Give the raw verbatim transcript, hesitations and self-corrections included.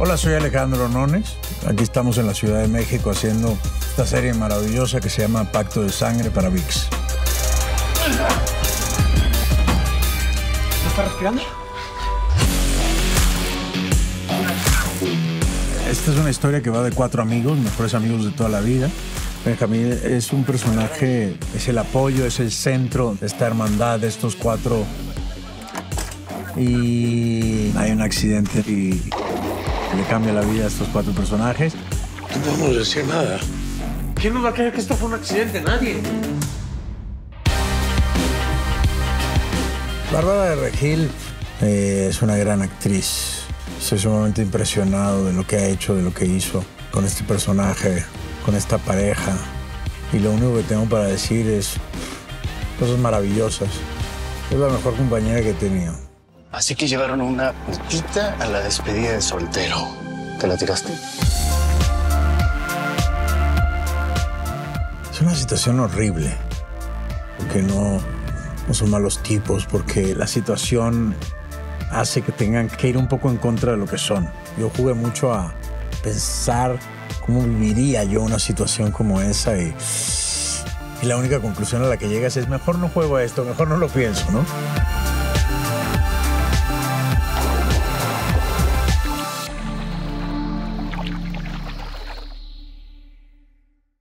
Hola, soy Alejandro Nones. Aquí estamos en la Ciudad de México haciendo esta serie maravillosa que se llama Pacto de Sangre para VIX. ¿Estás respirando? Esta es una historia que va de cuatro amigos, mejores amigos de toda la vida. Benjamín es un personaje, es el apoyo, es el centro de esta hermandad, de estos cuatro. Y hay un accidente y le cambia la vida a estos cuatro personajes. No podemos decir nada. ¿Quién nos va a creer que esto fue un accidente? Nadie. Bárbara de Regil eh, es una gran actriz. Estoy sumamente impresionado de lo que ha hecho, de lo que hizo con este personaje, con esta pareja. Y lo único que tengo para decir es cosas maravillosas. Es la mejor compañera que he tenido. Así que llevaron una putita a la despedida de soltero. ¿Te la tiraste? Es una situación horrible. Porque no, no son malos tipos, porque la situación hace que tengan que ir un poco en contra de lo que son. Yo jugué mucho a pensar cómo viviría yo una situación como esa y, y la única conclusión a la que llegas es mejor no juego a esto, mejor no lo pienso, ¿no?